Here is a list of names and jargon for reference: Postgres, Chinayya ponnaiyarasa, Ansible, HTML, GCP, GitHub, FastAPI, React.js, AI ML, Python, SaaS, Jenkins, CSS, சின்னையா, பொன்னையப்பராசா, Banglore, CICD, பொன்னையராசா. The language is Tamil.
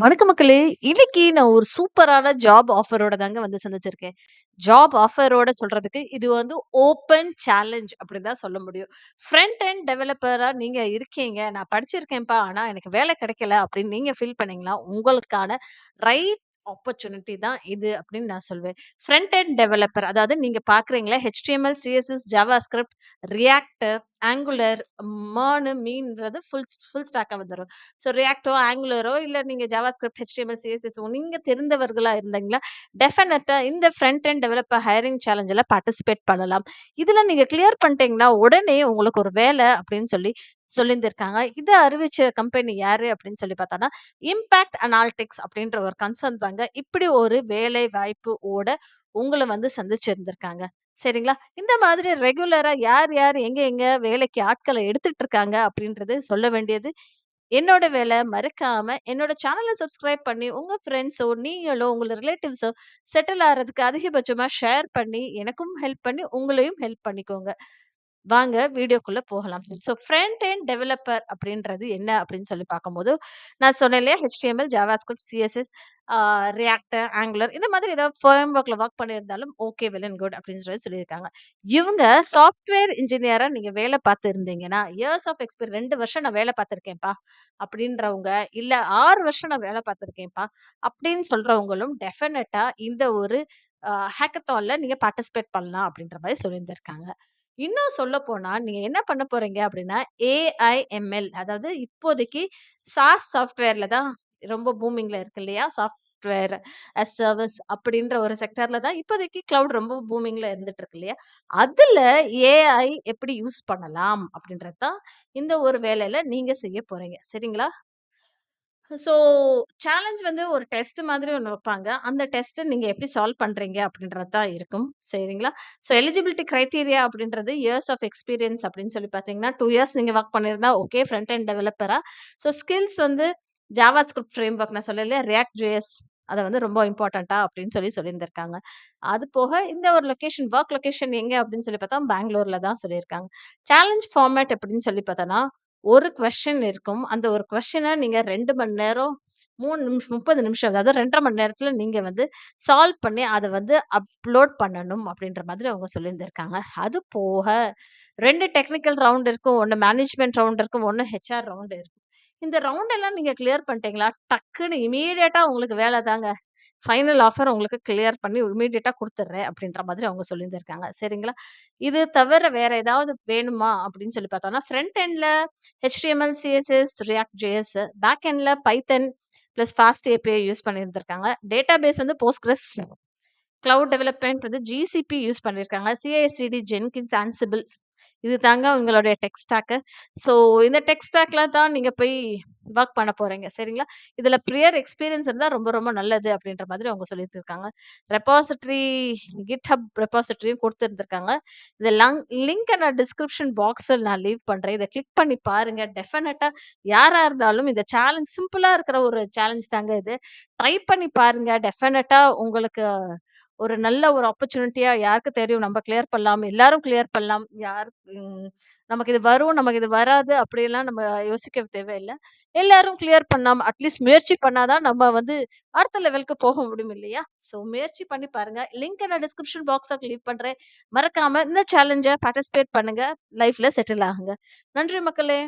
வணக்க மக்களே, இன்னைக்கு நான் ஒரு சூப்பரான ஜாப் ஆஃபரோட தாங்க வந்து சந்திச்சிருக்கேன். ஜாப் ஆஃபரோட சொல்றதுக்கு இது வந்து ஓப்பன் சேலஞ்ச் அப்படின்னு தான் சொல்ல முடியும். ஃப்ரண்ட் அண்ட் டெவலப்பரா நீங்க இருக்கீங்க, நான் படிச்சிருக்கேன்ப்பா ஆனா எனக்கு வேலை கிடைக்கல அப்படின்னு நீங்க ஃபீல் பண்ணீங்களா? உங்களுக்கான ரைட் ஆப்பர்ச்சுனிட்டி தான் இது அப்படின்னு நான் சொல்வேன். ஃப்ரண்ட் அண்ட் டெவலப்பர், அதாவது நீங்க பாக்குறீங்களா, HTML, CSS, JavaScript, React, Angular, மீன்றது ஃபுல் ஸ்டாக்காக வந்துடும். ஸோ ரியாக்டோ ஆங்குலரோ இல்லை நீங்கள் ஜாவாஸ்கிரிப்ட், HTML, CSSஓ நீங்கள் தெரிந்தவர்களாக இருந்தாங்களா, டெஃபினட்டாக இந்த ஃப்ரண்ட் அண்ட் டெவலப்பர் ஹையரிங் சேலஞ்சில் பார்ட்டிசிபேட் பண்ணலாம். இதில் நீங்கள் கிளியர் பண்ணிட்டீங்கன்னா உடனே உங்களுக்கு ஒரு வேலை அப்படின்னு சொல்லியிருந்திருக்காங்க. இதை அறிவிச்ச கம்பெனி யாரு அப்படின்னு சொல்லி பார்த்தோன்னா, இம்பேக்ட் அனாலிட்டிக்ஸ் அப்படின்ற ஒரு கன்சர்ன் தாங்க இப்படி ஒரு வேலை வாய்ப்பு ஓட உங்களை வந்து சந்திச்சிருந்திருக்காங்க. சரிங்களா, இந்த மாதிரி ரெகுலரா யார் யார் எங்க எங்க வேலைக்கு ஆட்களை எடுத்துட்டு இருக்காங்க அப்படின்றது சொல்ல வேண்டியது என்னோட வேலை. மறக்காம என்னோட சேனலை சப்ஸ்கிரைப் பண்ணி உங்க ஃப்ரெண்ட்ஸோ நீங்களோ உங்களோட ரிலேட்டிவ்ஸோ செட்டில் ஆகிறதுக்கு அதிகபட்சமா ஷேர் பண்ணி எனக்கும் ஹெல்ப் பண்ணி உங்களையும் ஹெல்ப் பண்ணிக்கோங்க. வாங்க வீடியோக்குள்ள போகலாம். ஸோ ஃப்ரண்ட் அண்ட் டெவலப்பர் அப்படின்றது என்ன அப்படின்னு சொல்லி பார்க்கும்போது, நான் சொன்னேன் இல்லையா, HTML, JavaScript, CSS, React, Angular இந்த மாதிரி ஏதாவது ஃபர்ம் ஒர்க்ல ஒர்க் பண்ணியிருந்தாலும் ஓகே, வெல் அண்ட் குட் அப்படின்னு சொல்லியிருக்காங்க. இவங்க சாஃப்ட்வேர் இன்ஜினியரா நீங்க வேலை பார்த்து இருந்தீங்கன்னா, இயர்ஸ் ஆஃப் எக்ஸ்பீரியன்ஸ் 2 வருஷம் நான் வேலை பார்த்திருக்கேன்ப்பா அப்படின்றவங்க, இல்ல 6 வருஷம் நான் வேலை பார்த்திருக்கேன்ப்பா அப்படின்னு சொல்றவங்களும் டெஃபினட்டா இந்த ஒரு ஹேக்கத்தான்ல நீங்க பார்ட்டிசிபேட் பண்ணலாம் அப்படின்ற மாதிரி சொல்லியிருந்திருக்காங்க. இன்னும் சொல்ல போனா நீங்க என்ன பண்ண போறீங்க அப்படின்னா, AI ML, அதாவது இப்போதைக்கு SaaS சாஃப்ட்வேர்ல தான் ரொம்ப பூமிங்ல இருக்கு இல்லையா, சாஃப்ட்வேர் அஸ் சர்வீஸ் அப்படின்ற ஒரு செக்டர்ல தான் இப்போதைக்கு கிளவுட் ரொம்ப பூமிங்ல இருந்துட்டு இருக்கு இல்லையா, அதுல AI எப்படி யூஸ் பண்ணலாம் அப்படின்றதான் இந்த ஒரு வேலையில நீங்க செய்ய போறீங்க. சரிங்களா, ஸோ சேலஞ்ச் வந்து ஒரு டெஸ்ட் மாதிரி ஒன்று வைப்பாங்க. அந்த டெஸ்ட்டை நீங்கள் எப்படி சால்வ் பண்ணுறீங்க அப்படின்றது தான் இருக்கும். சரிங்களா, ஸோ எலிஜிபிலிட்டி க்ரைட்டீரியா அப்படின்றது இயர்ஸ் ஆஃப் எக்ஸ்பீரியன்ஸ் அப்படின்னு சொல்லி பார்த்தீங்கன்னா 2 இயர்ஸ் நீங்கள் ஒர்க் பண்ணியிருந்தா ஓகே, ஃப்ரண்ட் அண்ட் டெவலப்பராக. ஸோ ஸ்கில்ஸ் வந்து ஜாவாஸ்கிரிப்ட் ஃப்ரேம் ஒர்க் நான் சொல்லலையா, React.js அதை வந்து ரொம்ப இம்பார்ட்டண்ட்டா அப்படின்னு சொல்லியிருந்திருக்காங்க. அது போக இந்த ஒரு லொக்கேஷன், ஒர்க் லொக்கேஷன் எங்கே அப்படின்னு சொல்லி பார்த்தா பெங்களூர்ல தான் சொல்லியிருக்காங்க. சேலஞ்ச் ஃபார்மேட் அப்படின்னு சொல்லி பார்த்தோன்னா, ஒரு கொஸ்டின் இருக்கும். அந்த ஒரு கொஸ்டினை நீங்க 2 மணி நேரம் 3 நிமிஷம் 30 நிமிஷம், அதாவது 2.5 மணி நேரத்துல நீங்க வந்து சால்வ் பண்ணி அதை வந்து அப்லோட் பண்ணணும் அப்படின்ற மாதிரி அவங்க சொல்லியிருந்திருக்காங்க. அது போக 2 டெக்னிக்கல் ரவுண்ட் இருக்கும், 1 மேனேஜ்மெண்ட் ரவுண்ட் இருக்கும், 1 HR ரவுண்ட் இருக்கும். இந்த ரவுண்ட் எல்லாம் நீங்க கிளியர் பண்ணிட்டீங்களா, டக்குன்னு இமீடியட்டா உங்களுக்கு வேலை தாங்க, ஃபைனல் ஆஃபர் உங்களுக்கு கிளியர் பண்ணி இமீடியட்டா கொடுத்துட்றேன் அப்படின்ற மாதிரி அவங்க சொல்லியிருந்திருக்காங்க. சரிங்களா, இது தவிர வேற ஏதாவது வேணுமா அப்படின்னு சொல்லி பார்த்தோம்னா, ஃப்ரண்ட் எண்ட்ல HTML, CSS, React.js, பேக் எண்ட்ல Python பிளஸ் FastAPI யூஸ் பண்ணியிருந்திருக்காங்க. டேட்டா பேஸ் வந்து Postgres, கிளவுட் டெவலப்மெண்ட் வந்து GCP யூஸ் பண்ணியிருக்காங்க, CICD, Jenkins, Ansible இது தாங்க உங்களுடைய டெக் ஸ்டாக்கு. ஸோ இந்த டெக் ஸ்டாக்ல தான் நீங்க போய் ஒர்க் பண்ண போறீங்க. சரிங்களா, இதுல ப்ரியர் எக்ஸ்பீரியன்ஸ் இருந்தா ரொம்ப ரொம்ப நல்லது அப்படின்ற மாதிரி அவங்க சொல்லிட்டு இருக்காங்க. ரெபாசிட்டரி, GitHub ரெபாசிட்டரியும் கொடுத்துருந்துருக்காங்க. இந்த லிங்க் நான் டிஸ்கிரிப்ஷன் பாக்ஸில் நான் லீவ் பண்றேன், இதை கிளிக் பண்ணி பாருங்க. டெஃபினட்டா யாரா இருந்தாலும் இந்த சேலஞ்ச் சிம்பிளா இருக்கிற ஒரு சேலஞ்ச் தாங்க இது, ட்ரை பண்ணி பாருங்க. டெஃபினட்டா உங்களுக்கு ஒரு நல்ல ஒரு ஆப்பர்ச்சுனிட்டியா யாருக்கு தெரியும், நம்ம கிளியர் பண்ணலாம், எல்லாரும் கிளியர் பண்ணலாம், யார் நமக்கு இது வரும் நமக்கு இது வராது அப்படியெல்லாம் நம்ம யோசிக்க தேவையில்லை, எல்லாரும் கிளியர் பண்ணலாம். அட்லீஸ்ட் முயற்சி பண்ணாதான் நம்ம வந்து அடுத்த லெவலுக்கு போக முடியும் இல்லையா. ஸோ முயற்சி பண்ணி பாருங்க, லிங்க் நான் டிஸ்கிரிப்ஷன் பாக்ஸாக லீவ் பண்றேன். மறக்காம இந்த சேலஞ்சை பார்ட்டிசிபேட் பண்ணுங்க, லைஃப்ல செட்டில் ஆகுங்க. நன்றி மக்களே.